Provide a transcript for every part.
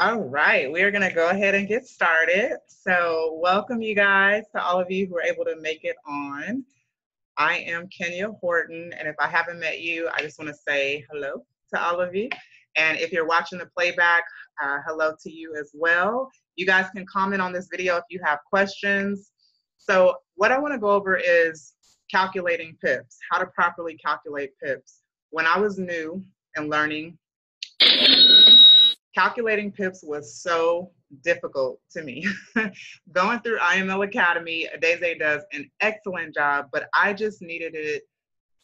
All right, we're going to go ahead and get started. So welcome you guys, to all of you who are able to make it on. I am Kenya Horton, and if I haven't met you, I just want to say hello to all of you. And if you're watching the playback, hello to you as well. You guys can comment on this video if you have questions. So what I want to go over is calculating pips, how to properly calculate pips. When I was new and learning, calculating pips was so difficult to me. Going through IML Academy, Adeze does an excellent job, but I just needed it.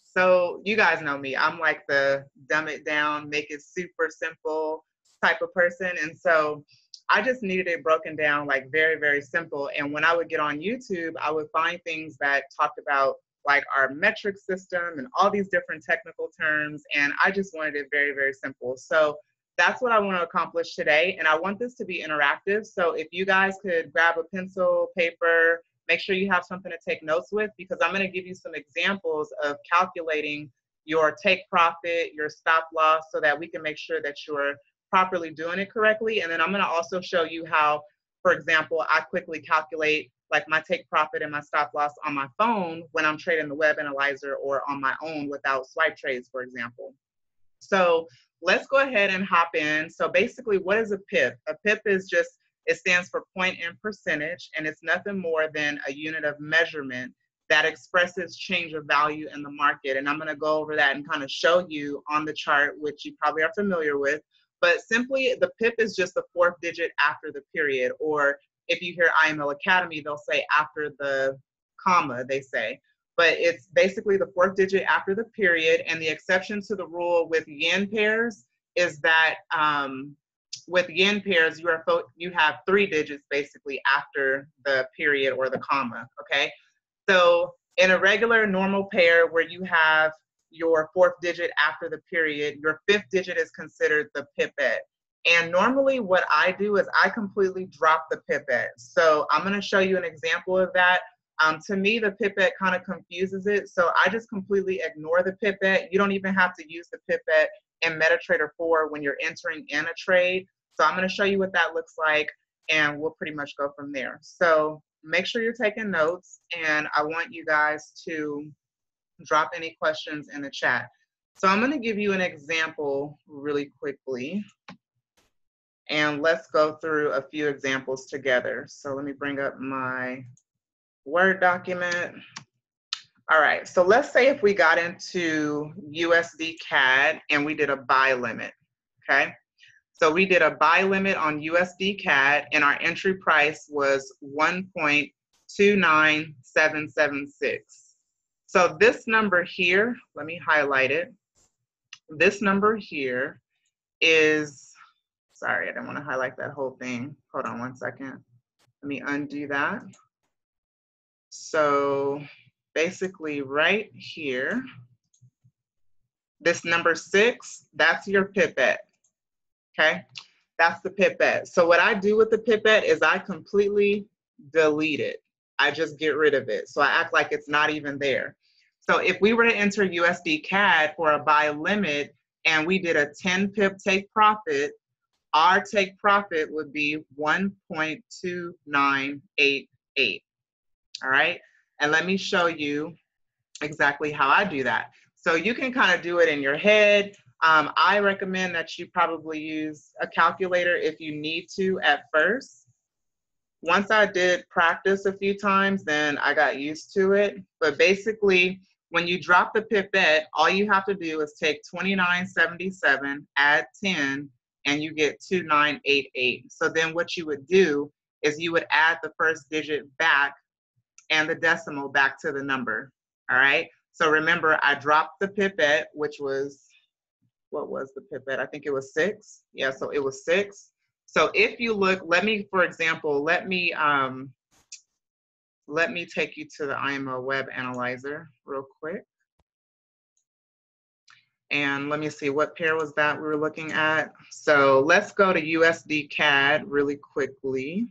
So you guys know me. I'm like the dumb it down, make it super simple type of person. And so I just needed it broken down like very, very simple. And when I would get on YouTube, I would find things that talked about like our metric system and all these different technical terms. And I just wanted it very, very simple. So that's what I want to accomplish today. And I want this to be interactive. So if you guys could grab a pencil, paper, make sure you have something to take notes with, because I'm going to give you some examples of calculating your take profit, your stop loss, so that we can make sure that you're properly doing it correctly. And then I'm going to also show you how, for example, I quickly calculate like my take profit and my stop loss on my phone when I'm trading the web analyzer or on my own without swipe trades, for example. So let's go ahead and hop in. So basically, what is a pip? A pip is just, it stands for point and percentage, and it's nothing more than a unit of measurement that expresses change of value in the market. And I'm going to go over that and kind of show you on the chart, which you probably are familiar with. But simply, the pip is just the fourth digit after the period, or if you hear IML Academy, they'll say after the comma, they say. But it's basically the fourth digit after the period. And the exception to the rule with yen pairs is that with yen pairs, you have three digits basically after the period or the comma, okay? So in a regular normal pair where you have your fourth digit after the period, your fifth digit is considered the pipette. And normally what I do is I completely drop the pipette. So I'm gonna show you an example of that. To me, the pipette kind of confuses it, so I just completely ignore the pipette. You don't even have to use the pipette in MetaTrader 4 when you're entering in a trade. So I'm going to show you what that looks like, and we'll pretty much go from there. So make sure you're taking notes, and I want you guys to drop any questions in the chat. So I'm going to give you an example really quickly, and let's go through a few examples together. So let me bring up my Word document. All right, so let's say if we got into USD CAD and we did a buy limit, okay? So we did a buy limit on USD CAD and our entry price was 1.29776. So this number here, let me highlight it. This number here is, sorry, I didn't want to highlight that whole thing. Hold on one second. Let me undo that. So basically right here, this number 6, that's your pipette, okay? That's the pipette. So what I do with the pipette is I completely delete it. I just get rid of it. So I act like it's not even there. So if we were to enter USD CAD for a buy limit and we did a 10 pip take profit, our take profit would be 1.2988. All right, and let me show you exactly how I do that. So you can kind of do it in your head. I recommend that you probably use a calculator if you need to at first. Once I did practice a few times, then I got used to it. But basically, when you drop the pipette, all you have to do is take 2977, add 10, and you get 2988. So then what you would do is you would add the first digit back and the decimal back to the number, all right? So remember, I dropped the pipette, which was, what was the pipette? I think it was 6. Yeah, so it was 6. So if you look, let me, for example, let me take you to the IML web analyzer real quick. And let me see, what pair was that we were looking at? So let's go to USD CAD really quickly.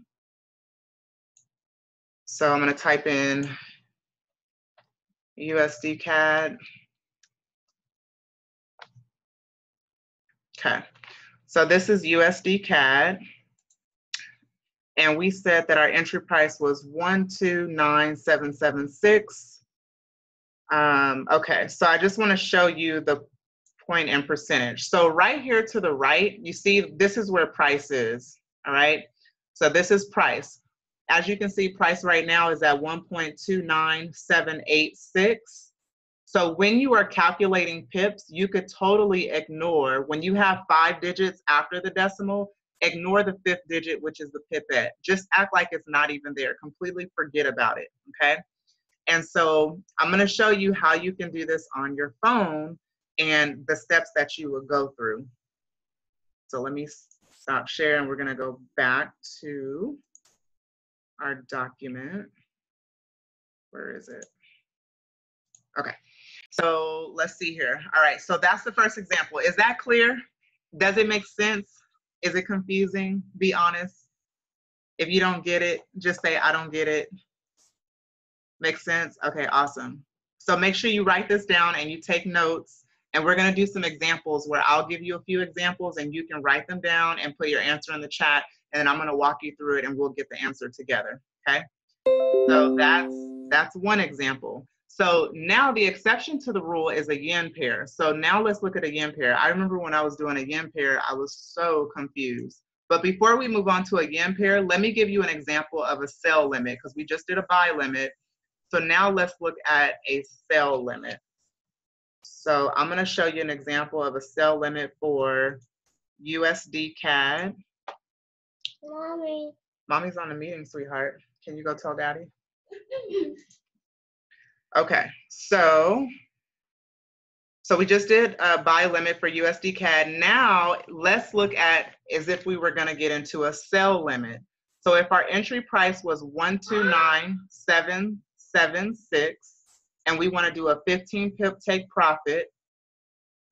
So I'm going to type in USD CAD. Okay, so this is USD CAD. and we said that our entry price was 129,776. Okay, so I just want to show you the point and percentage. So right here to the right, you see this is where price is, all right? So this is price. As you can see, price right now is at 1.29786. So when you are calculating pips, you could totally ignore, when you have 5 digits after the decimal, ignore the 5th digit, which is the pipette. Just act like it's not even there. Completely forget about it, okay? And so I'm gonna show you how you can do this on your phone and the steps that you will go through. So let me stop sharing. We're gonna go back to our document. Where is it? Okay, so let's see here. All right, so that's the first example. Is that clear? Does it make sense? Is it confusing? Be honest. If you don't get it, just say, I don't get it. Make sense? Okay, awesome. So make sure you write this down and you take notes, and we're gonna do some examples where I'll give you a few examples and you can write them down and put your answer in the chat, and then I'm gonna walk you through it and we'll get the answer together, okay? So that's one example. So now the exception to the rule is a yen pair. So now let's look at a yen pair. I remember when I was doing a yen pair, I was so confused. But before we move on to a yen pair, let me give you an example of a sell limit, because we just did a buy limit. So now let's look at a sell limit. So I'm gonna show you an example of a sell limit for USD CAD. Mommy. Mommy's on a meeting, sweetheart. Can you go tell Daddy? Okay, so we just did a buy limit for USD CAD. Now let's look at as if we were gonna get into a sell limit. So if our entry price was 129,776 and we wanna do a 15 pip take profit,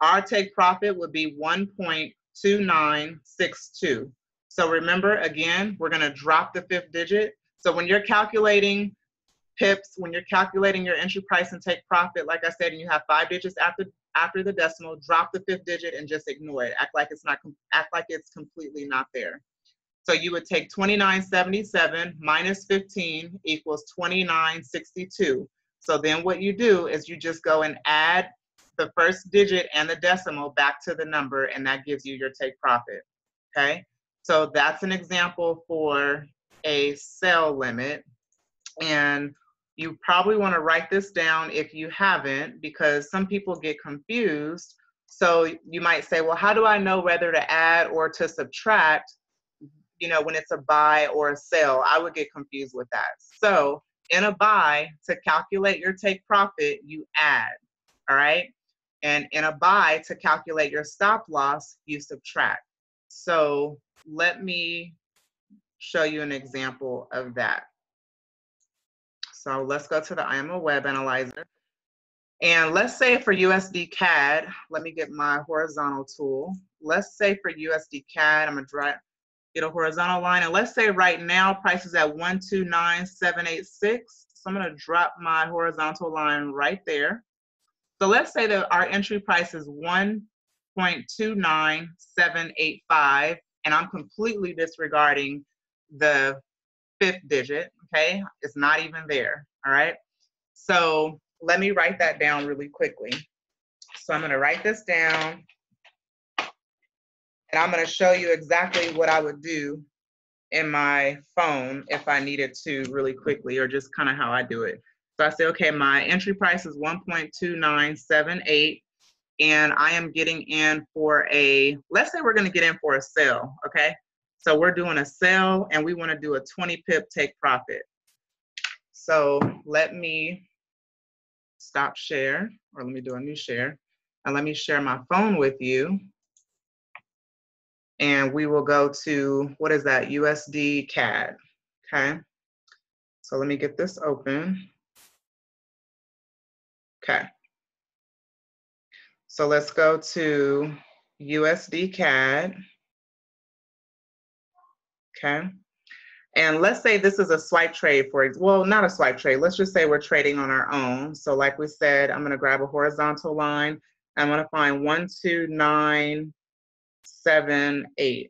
our take profit would be 1.2962. So remember, again, we're gonna drop the 5th digit. So when you're calculating pips, when you're calculating your entry price and take profit, like I said, and you have 5 digits after the decimal, drop the 5th digit and just ignore it. Act like it's completely not there. So you would take 29.77 minus 15 equals 29.62. So then what you do is you just go and add the 1st digit and the decimal back to the number, and that gives you your take profit, okay? So that's an example for a sell limit. And you probably want to write this down if you haven't, because some people get confused. So you might say, well, how do I know whether to add or to subtract, you know, when it's a buy or a sell? I would get confused with that. So in a buy, to calculate your take profit, you add, all right? And in a buy, to calculate your stop loss, you subtract. So let me show you an example of that. So let's go to the IML Web Analyzer. And let's say for USD CAD, let me get my horizontal tool. Let's say for USD CAD, I'm gonna get a horizontal line. And let's say right now, price is at 129,786. So I'm gonna drop my horizontal line right there. So let's say that our entry price is 1.29785, and I'm completely disregarding the 5th digit, okay? It's not even there, all right? So let me write that down really quickly. So I'm gonna write this down, and I'm gonna show you exactly what I would do in my phone if I needed to really quickly, or just kind of how I do it. So I say, okay, my entry price is 1.2978, and I am getting in for a, let's say we're gonna get in for a sell, okay? So we're doing a sell and we want to do a 20 pip take profit. So let me stop share, or let me do a new share, and let me share my phone with you. And we will go to, what is that? USD CAD, okay? So let me get this open. Okay. So let's go to USD CAD. Okay, and let's say this is a swipe trade for, well, not a swipe trade. Let's just say we're trading on our own. So like we said, I'm gonna grab a horizontal line. I'm gonna find 12978.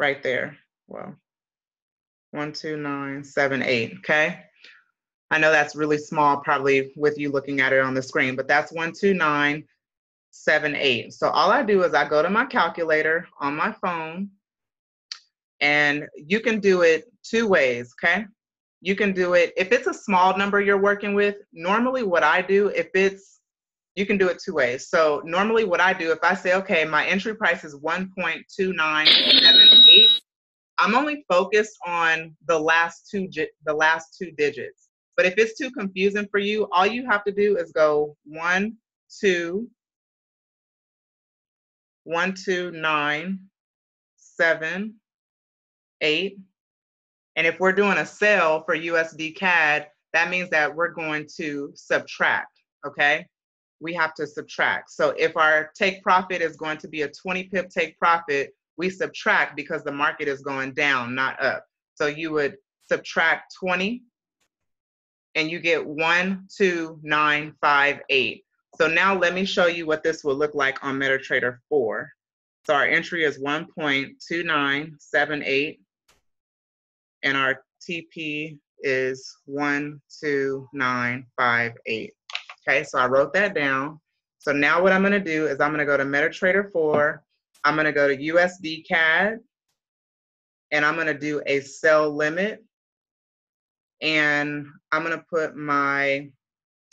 right there. Well, 12978, okay? I know that's really small probably with you looking at it on the screen, but that's 12978. So all I do is I go to my calculator on my phone, and you can do it two ways, okay? You can do it, if it's a small number you're working with, normally what I do, if it's, you can do it two ways. So normally what I do, if I say, okay, my entry price is 1.2978, I'm only focused on the last two digits. But if it's too confusing for you, all you have to do is go 1, 2, 1, 2, 9, 7, 8. And if we're doing a sale for USD CAD, that means that we're going to subtract, okay? We have to subtract. So if our take profit is going to be a 20 pip take profit, we subtract because the market is going down, not up. So you would subtract 20 and you get 12958. So now let me show you what this will look like on MetaTrader 4. So our entry is 1.2978. And our TP is 12958. Okay, so I wrote that down. So now what I'm gonna do is I'm gonna go to MetaTrader 4, I'm gonna go to USD CAD, and I'm gonna do a sell limit. And I'm gonna put my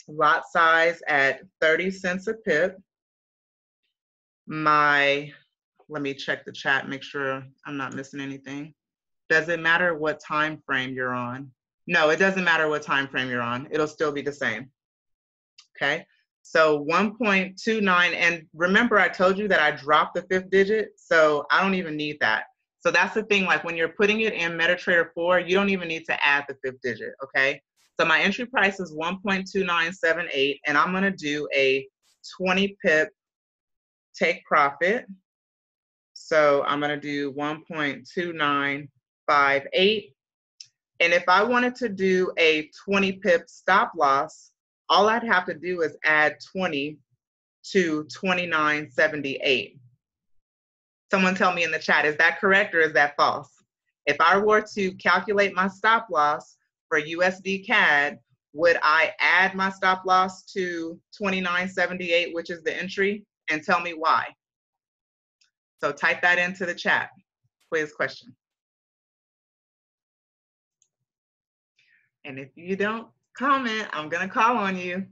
lot size at 30 cents a pip. Let me check the chat, make sure I'm not missing anything. Does it matter what time frame you're on? No, it doesn't matter what time frame you're on. It'll still be the same, okay? So 1.29, and remember I told you that I dropped the fifth digit, so I don't even need that. So that's the thing, like when you're putting it in MetaTrader 4, you don't even need to add the fifth digit, okay? So my entry price is 1.2978, and I'm gonna do a 20 pip take profit. So I'm gonna do 1.2958. And if I wanted to do a 20 pip stop loss, all I'd have to do is add 20 to 2978. Someone tell me in the chat, is that correct or is that false? If I were to calculate my stop loss for USD CAD, would I add my stop loss to 2978, which is the entry, and tell me why? So type that into the chat, quiz question. And if you don't comment, I'm gonna call on you.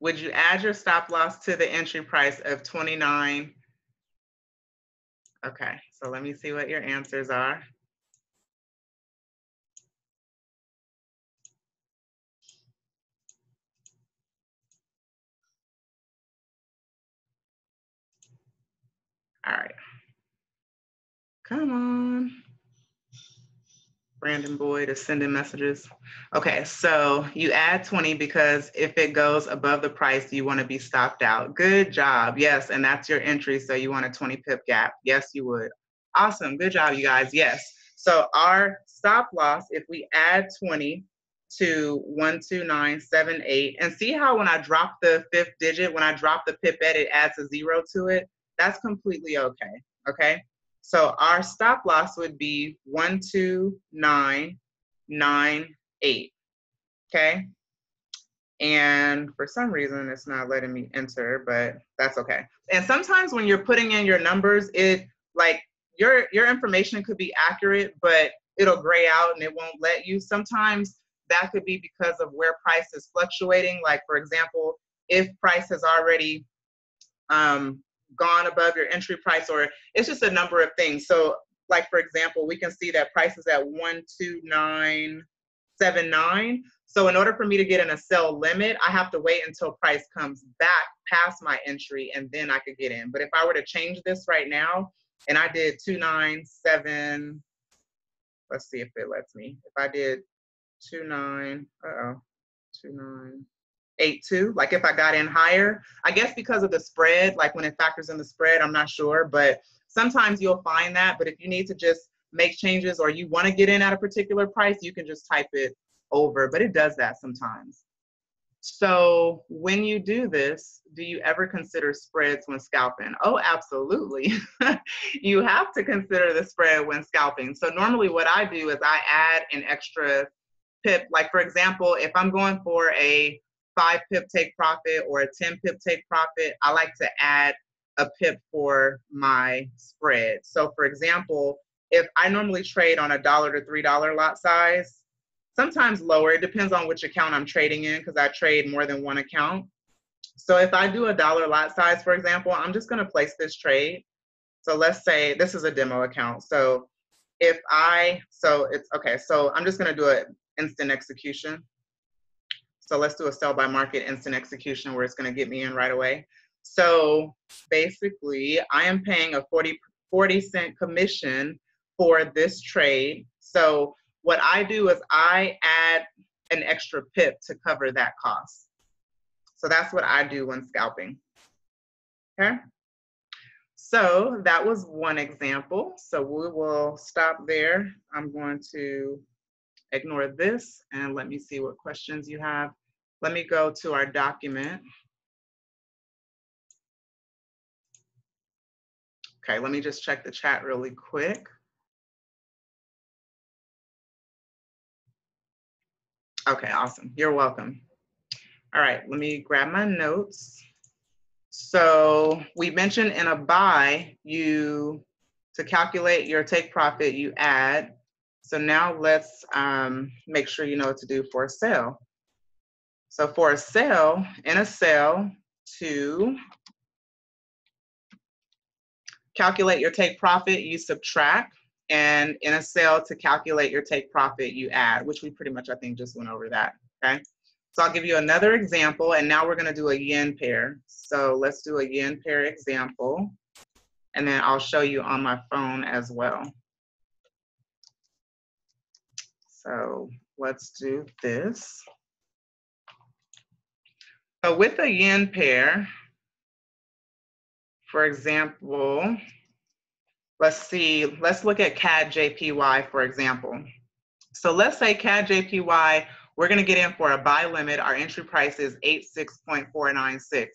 Would you add your stop loss to the entry price of 29? Okay, so let me see what your answers are. All right, come on. Brandon Boyd is sending messages. Okay, so you add 20 because if it goes above the price, you wanna be stopped out. Good job, yes, and that's your entry, so you want a 20 pip gap. Yes, you would. Awesome, good job, you guys, yes. So our stop loss, if we add 20 to 12978, and see how when I drop the fifth digit, when I drop the pipette, it adds a zero to it? That's completely okay, okay? So our stop loss would be 12998, okay? And for some reason, it's not letting me enter, but that's okay. And sometimes when you're putting in your numbers, it like your information could be accurate, but it'll gray out and it won't let you. Sometimes that could be because of where price is fluctuating. Like for example, if price has already, gone above your entry price, or it's just a number of things. So like, for example, we can see that price is at 12979. So in order for me to get in a sell limit, I have to wait until price comes back past my entry and then I could get in. But if I were to change this right now and I did 297, let's see if it lets me. If I did 2982, like if I got in higher, I guess because of the spread, like when it factors in the spread, I'm not sure, but sometimes you'll find that. But if you need to just make changes or you want to get in at a particular price, you can just type it over, but it does that sometimes. So when you do this, do you ever consider spreads when scalping? Oh, absolutely. You have to consider the spread when scalping. So normally what I do is I add an extra pip. Like for example, if I'm going for a 5 pip take profit or a 10 pip take profit, I like to add a pip for my spread. So for example, if I normally trade on a $1 to $3 lot size, sometimes lower, it depends on which account I'm trading in because I trade more than one account. So if I do a dollar lot size, for example, I'm just gonna place this trade. So let's say this is a demo account. So if I, so I'm just gonna do an instant execution. So let's do a sell by market instant execution where it's gonna get me in right away. So basically I am paying a 40 cent commission for this trade. So what I do is I add an extra pip to cover that cost. So that's what I do when scalping. Okay. So that was one example. So we will stop there. I'm going to ignore this and let me see what questions you have. Let me go to our document. Okay, let me just check the chat really quick. Okay, awesome. You're welcome. All right, let me grab my notes. So we mentioned in a buy, to calculate your take profit, you add. So now let's make sure you know what to do for a sell. So for a sell, in a sell, to calculate your take profit, you subtract. And in a sell, to calculate your take profit, you add, which we pretty much, I think, just went over that, okay? So I'll give you another example, and now we're gonna do a yen pair. So let's do a yen pair example, and then I'll show you on my phone as well. So let's do this. So with a yen pair, for example, let's see, let's look at CAD JPY, for example. So let's say CAD JPY, we're gonna get in for a buy limit. Our entry price is 86.496.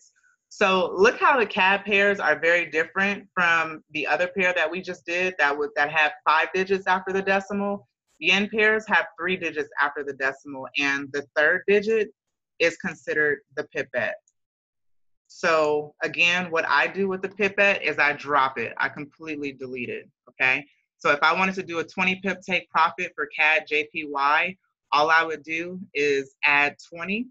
So look how the CAD pairs are very different from the other pair that we just did that had 5 digits after the decimal. Yen pairs have 3 digits after the decimal, and the 3rd digit is considered the pipette. So again, what I do with the pipette is I drop it. I completely delete it, okay? So if I wanted to do a 20 pip take profit for CAD JPY, all I would do is add 20.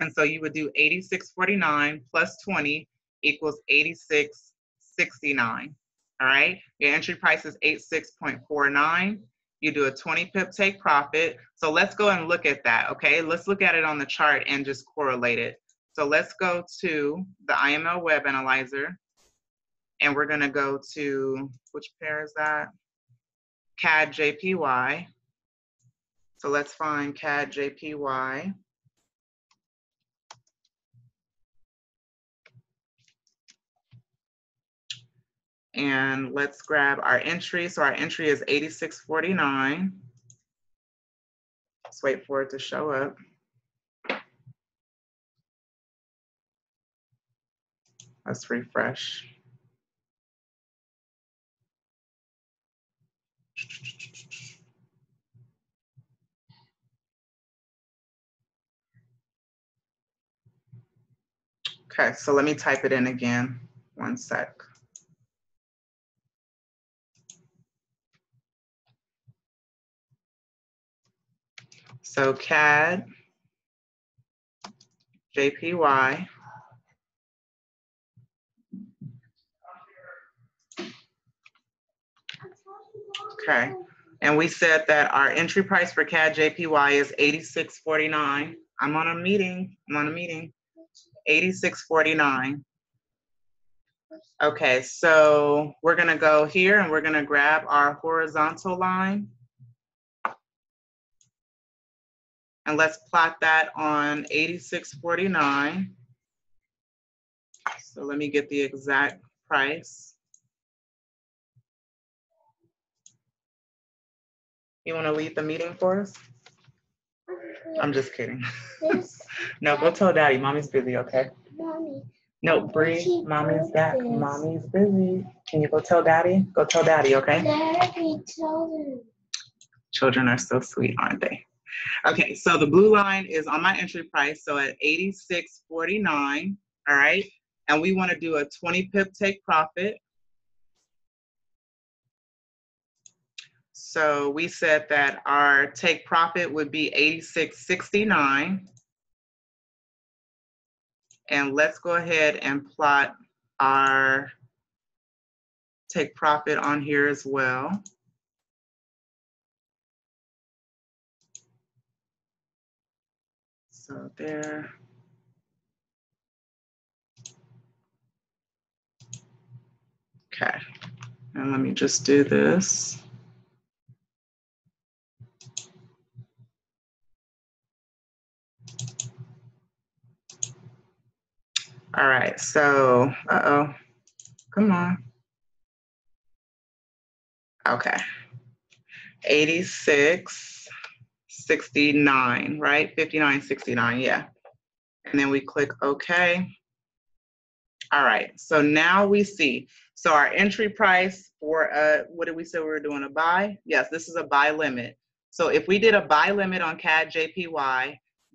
And so you would do 86.49 plus 20 equals 86.69, all right? Your entry price is 86.49. You do a 20 pip take profit. So let's go and look at that, okay? Let's look at it on the chart and just correlate it. So let's go to the IML Web Analyzer, and we're gonna go to, which pair is that? CAD JPY. So let's find CAD JPY. And let's grab our entry. So our entry is 86.49. Let's wait for it to show up. Let's refresh. Okay, so let me type it in again. One sec. So CAD JPY. Okay, and we said that our entry price for CAD JPY is 86.49. I'm on a meeting. 86.49. Okay, so we're gonna go here and we're gonna grab our horizontal line. And let's plot that on 86.49. So let me get the exact price. You want to lead the meeting for us? I'm just kidding. No, go tell daddy. Mommy's busy, okay? Mommy. No, Bree, mommy's back. Mommy's busy. Can you go tell daddy? Go tell daddy, okay? Daddy, children. Children are so sweet, aren't they? Okay, so the blue line is on my entry price, so at 86.49, all right? And we want to do a 20 pip take profit. So we said that our take profit would be 86.69. And let's go ahead and plot our take profit on here as well. So there. Okay, and let me just do this. All right, so, uh-oh, come on. Okay, 86.69, right? 59.69, yeah. And then we click okay. All right, so now we see. So our entry price for, what did we say we were doing, a buy? Yes, this is a buy limit. So if we did a buy limit on CAD JPY,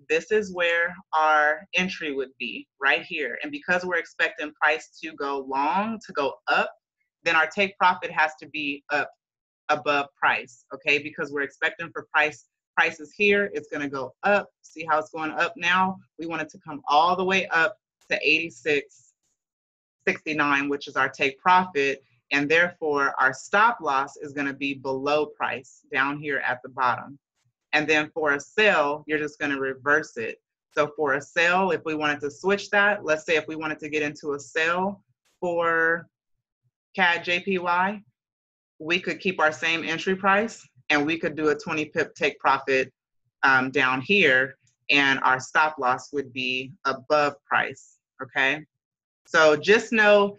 this is where our entry would be, right here. And because we're expecting price to go long, to go up, then our take profit has to be up above price, okay? Because we're expecting for price is here, it's gonna go up. See how it's going up now? We want it to come all the way up to 86.69, which is our take profit. And therefore our stop loss is gonna be below price, down here at the bottom. And then for a sell, you're just gonna reverse it. So for a sell, if we wanted to switch that, let's say if we wanted to get into a sell for CAD JPY, we could keep our same entry price and we could do a 20 pip take profit down here, and our stop loss would be above price, okay? So just know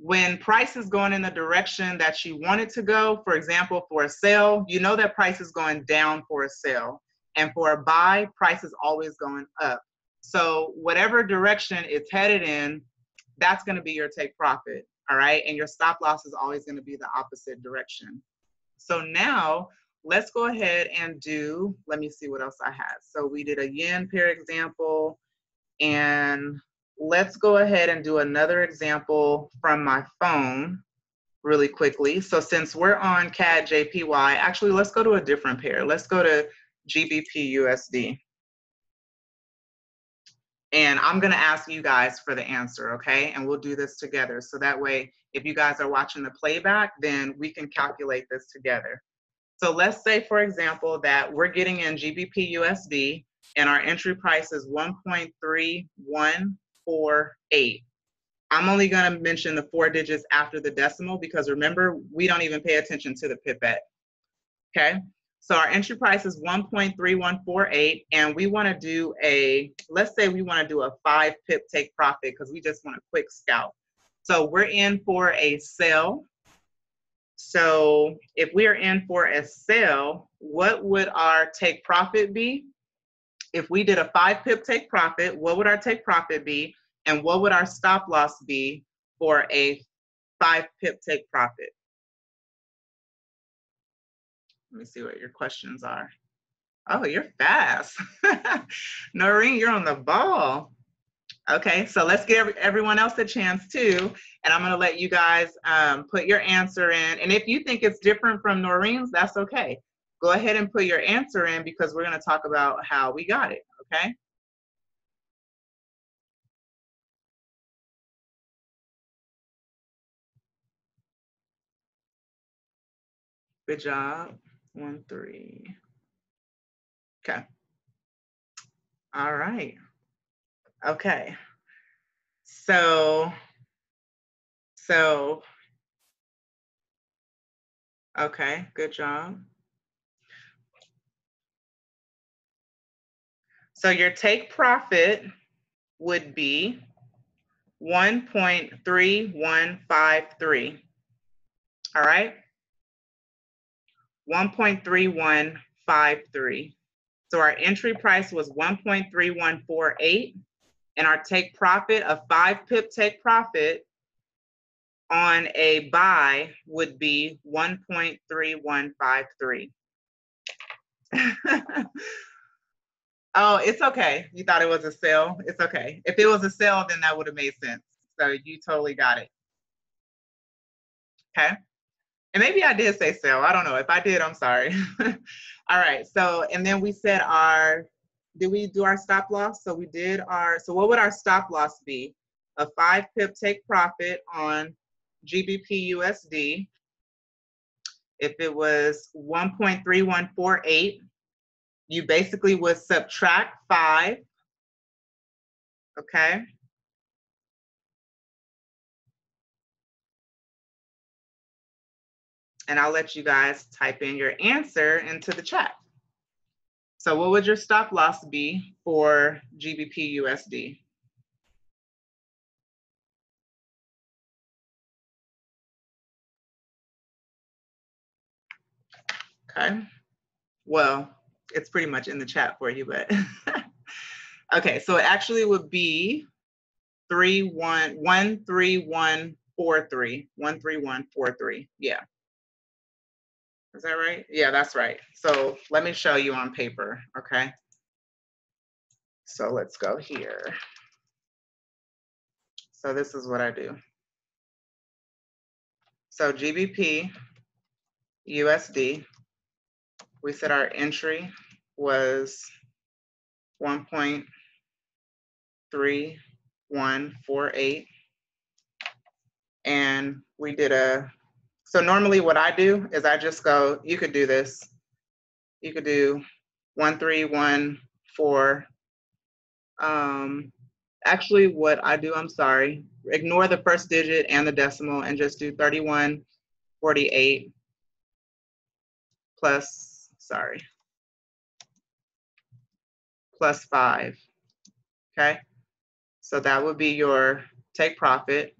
when price is going in the direction that you want it to go, for example, for a sell, you know that price is going down for a sell. And for a buy, price is always going up. So whatever direction it's headed in, that's going to be your take profit, all right? And your stop loss is always going to be the opposite direction. So now let's go ahead and do, let me see what else I had. So we did a yen pair example, and let's go ahead and do another example from my phone really quickly. So since we're on CAD JPY, actually, let's go to a different pair. Let's go to GBP USD. And I'm gonna ask you guys for the answer, okay? And we'll do this together. So that way, if you guys are watching the playback, then we can calculate this together. So let's say, for example, that we're getting in GBP USD and our entry price is 1.3148. I'm only going to mention the four digits after the decimal because remember, we don't even pay attention to the pipette. Okay, so our entry price is 1.3148, and we want to do a, let's say we want to do a 5 pip take profit because we just want a quick scalp. So we're in for a sell. So if we are in for a sell, what would our take profit be? If we did a 5 pip take profit, what would our take profit be? And what would our stop loss be for a 5 pip take profit? Let me see what your questions are. Oh, you're fast. Noreen, you're on the ball. Okay, so let's give everyone else a chance too. And I'm gonna let you guys put your answer in. And if you think it's different from Noreen's, that's okay. Go ahead and put your answer in because we're going to talk about how we got it, okay? Good job. 1, 3. Okay. All right. Okay. So, okay, good job. So your take profit would be 1.3153, all right? 1.3153. So our entry price was 1.3148 and our take profit, a 5 pip take profit on a buy would be 1.3153. Oh, it's okay. You thought it was a sell. It's okay. If it was a sell, then that would have made sense. So you totally got it. Okay. And maybe I did say sell. I don't know. If I did, I'm sorry. All right. So, and then we said did we do our stop loss? So we did so what would our stop loss be? A 5 pip take profit on GBP USD. If it was 1.3148, you basically would subtract 5, okay? And I'll let you guys type in your answer into the chat. So what would your stop loss be for GBP USD? Okay, well, it's pretty much in the chat for you, but. Okay, so it actually would be 1.3143. 1.3143, yeah. Is that right? Yeah, that's right. So let me show you on paper, okay? So let's go here. So this is what I do. So GBP, USD, we said our entry was 1.3148. And we did so normally what I do is I just go, you could do this. You could do 1.3148. Actually what I do, I'm sorry, ignore the first digit and the decimal and just do 3148 plus 5, okay? So that would be your take profit,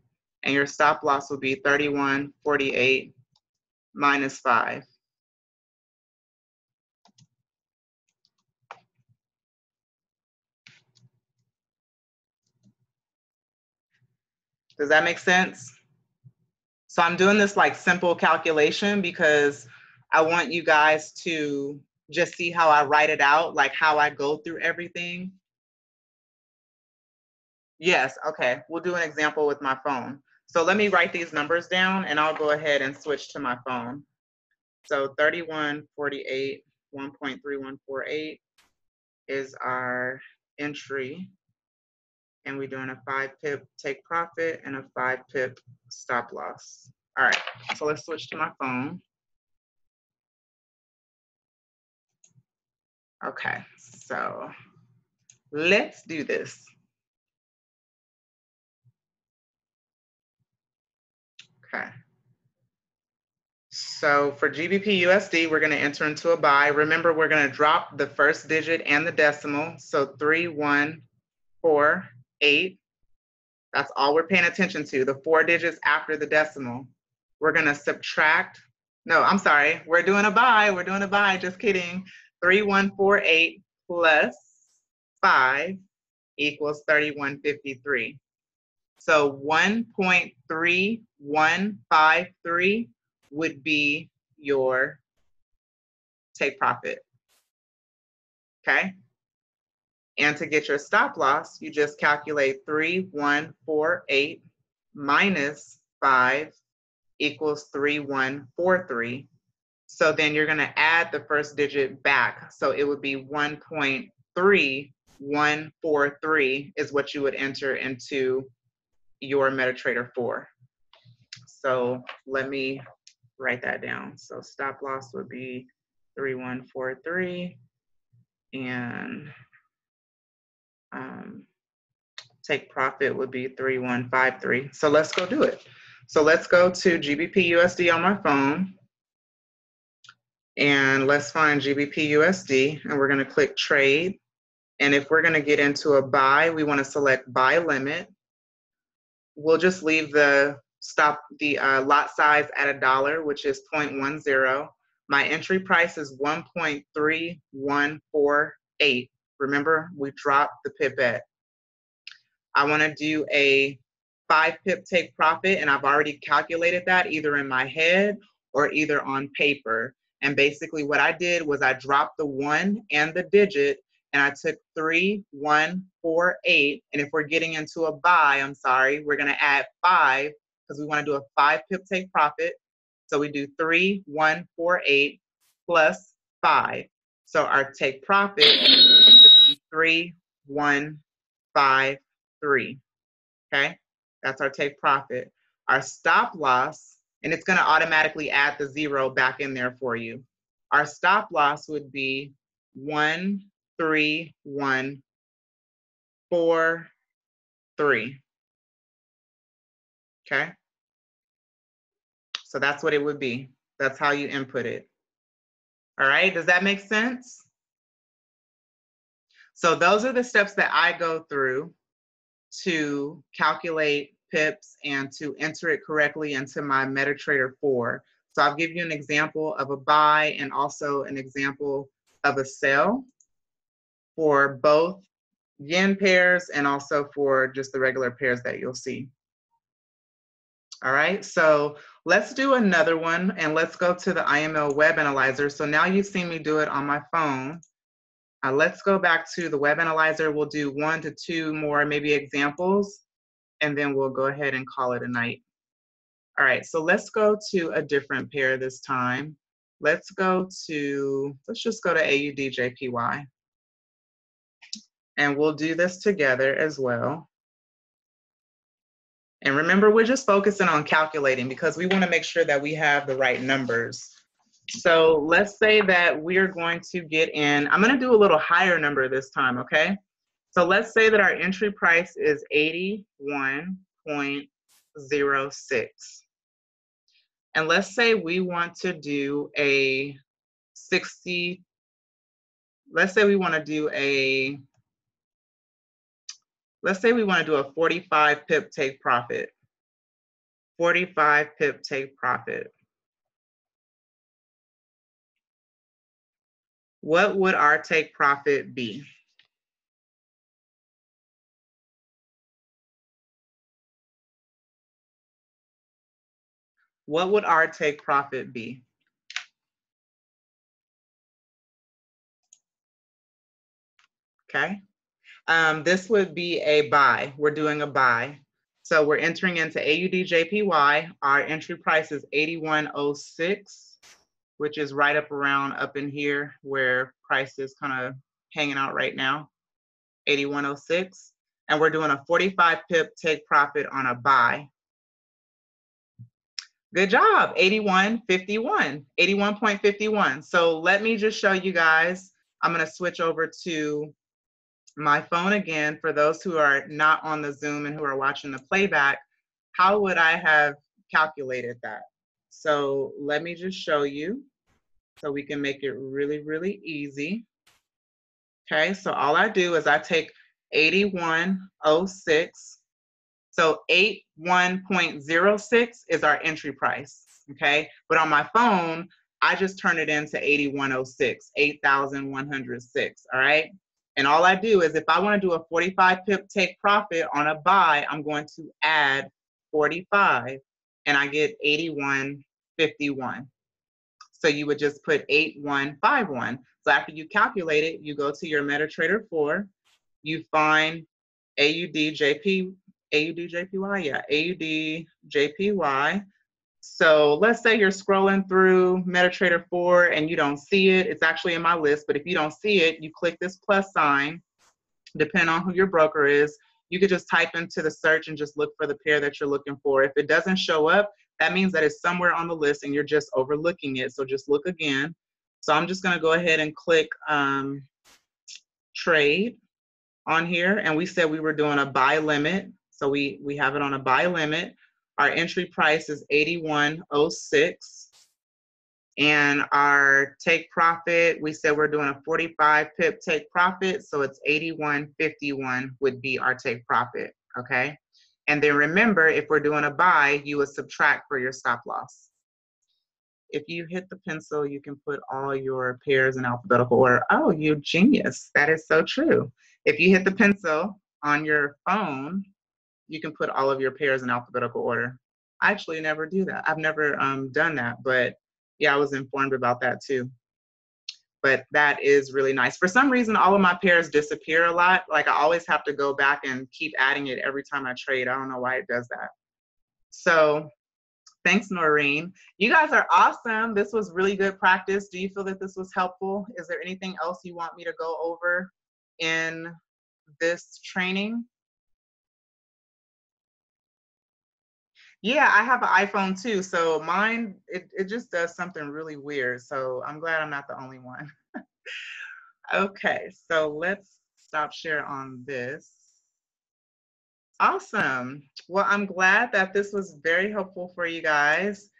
and your stop loss would be 3148 minus 5. Does that make sense? So I'm doing this like simple calculation because I want you guys to just see how I write it out, like how I go through everything. Yes, okay, we'll do an example with my phone. So let me write these numbers down and I'll go ahead and switch to my phone. So 3148, 1.3148 is our entry. And we're doing a 5 pip take profit and a 5 pip stop loss. All right, so let's switch to my phone. Okay, so let's do this. Okay. So for GBP USD, we're going to enter into a buy. Remember, we're going to drop the first digit and the decimal. So 3148. That's all we're paying attention to, the 4 digits after the decimal. We're going to subtract. No, I'm sorry. We're doing a buy. We're doing a buy. Just kidding. 3148 plus 5 equals 3153. So 1.3153 would be your take profit, okay? And to get your stop loss, you just calculate 3148 minus 5 equals 3143. So then you're going to add the first digit back. So it would be 1.3143 is what you would enter into your MetaTrader 4. So let me write that down. So stop loss would be 3143 and take profit would be 3153. So let's go do it. So let's go to GBP USD on my phone. And let's find GBP USD, and we're going to click trade. And if we're going to get into a buy, we want to select buy limit. We'll just leave the lot size at $1, which is 0.10. My entry price is 1.3148. 8. Remember, we dropped the pip at. I want to do a 5 pip take profit, and I've already calculated that either in my head or either on paper. And basically what I did was I dropped the 1 and the digit, and I took 3, 1, 4, 8. And if we're getting into a buy, I'm sorry, we're going to add 5 because we want to do a 5 pip take profit. So we do 3, 1, 4, 8 plus 5. So our take profit is 3, 1, 5, 3. Okay, that's our take profit. Our stop loss, and it's going to automatically add the 0 back in there for you. Our stop loss would be 1, 3, 1, 4, 3. Okay, so that's what it would be. That's how you input it. All right, does that make sense? So those are the steps that I go through to calculate pips and to enter it correctly into my MetaTrader 4. So I'll give you an example of a buy and also an example of a sell for both yen pairs and also for just the regular pairs that you'll see. All right, so let's do another one, and let's go to the IML Web Analyzer. So now you've seen me do it on my phone. Let's go back to the Web Analyzer. We'll do 1 to 2 more maybe examples, and then we'll go ahead and call it a night. All right, so let's go to a different pair this time. Let's go to, let's just go to AUD JPY. And we'll do this together as well. And remember, we're just focusing on calculating because we want to make sure that we have the right numbers. So let's say that we're going to get in, I'm going to do a little higher number this time, okay? So let's say that our entry price is 81.06. And let's say we want to do a 60, let's say we want to do a, let's say we want to do a 45 pip take profit. 45 pip take profit. What would our take profit be? What would our take profit be? Okay. This would be a buy. We're doing a buy. So we're entering into AUD JPY. Our entry price is 81.06, which is right up around up in here where price is kind of hanging out right now, 81.06. And we're doing a 45 pip take profit on a buy. Good job, 81.51, 81.51. So let me just show you guys. I'm gonna switch over to my phone again, for those who are not on the Zoom and who are watching the playback. How would I have calculated that? So let me just show you so we can make it really, really easy. Okay, so all I do is I take 81.06. So 81.06 is our entry price, okay? But on my phone, I just turn it into 8106, 8,106, all right? And all I do is if I want to do a 45 pip take profit on a buy, I'm going to add 45 and I get 81.51. So you would just put 8151. So after you calculate it, you go to your MetaTrader 4, you find AUD JPY. So let's say you're scrolling through MetaTrader 4 and you don't see it. It's actually in my list, but if you don't see it, you click this plus sign. Depending on who your broker is, you could just type into the search and just look for the pair that you're looking for. If it doesn't show up, that means that it's somewhere on the list and you're just overlooking it. So just look again. So I'm just going to go ahead and click trade on here. And we said we were doing a buy limit. So we have it on a buy limit. Our entry price is 81.06, and our take profit, we said we're doing a 45 pip take profit, so it's 81.51 would be our take profit, okay? And then remember, if we're doing a buy, you would subtract for your stop loss. If you hit the pencil, you can put all your pairs in alphabetical order. Oh, you genius. That is so true. If you hit the pencil on your phone, you can put all of your pairs in alphabetical order. I actually never do that. I've never done that, but yeah, I was informed about that too. But that is really nice. For some reason, all of my pairs disappear a lot. Like I always have to go back and keep adding it every time I trade. I don't know why it does that. So thanks, Noreen. You guys are awesome. This was really good practice. Do you feel that this was helpful? Is there anything else you want me to go over in this training? Yeah, I have an iPhone too, so mine, it just does something really weird, so I'm glad I'm not the only one. Okay, so let's stop share on this. Awesome. Well, I'm glad that this was very helpful for you guys.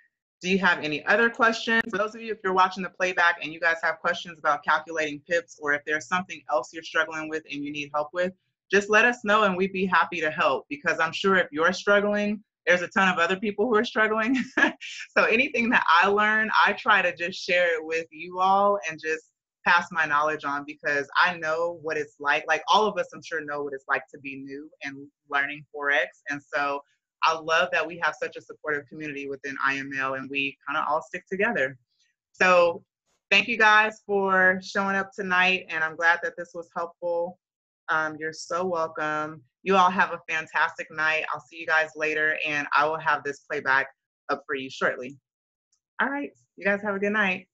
Do you have any other questions? For those of you, if you're watching the playback and you guys have questions about calculating pips, or if there's something else you're struggling with and you need help with, just let us know and we'd be happy to help, because I'm sure if you're struggling, there's a ton of other people who are struggling. So anything that I learn, I try to just share it with you all and just pass my knowledge on, because I know what it's like. Like all of us, I'm sure, know what it's like to be new and learning Forex. And so I love that we have such a supportive community within IML and we kind of all stick together. So thank you guys for showing up tonight. And I'm glad that this was helpful. You're so welcome. You all have a fantastic night. I'll see you guys later, and I will have this playback up for you shortly. All right, you guys have a good night.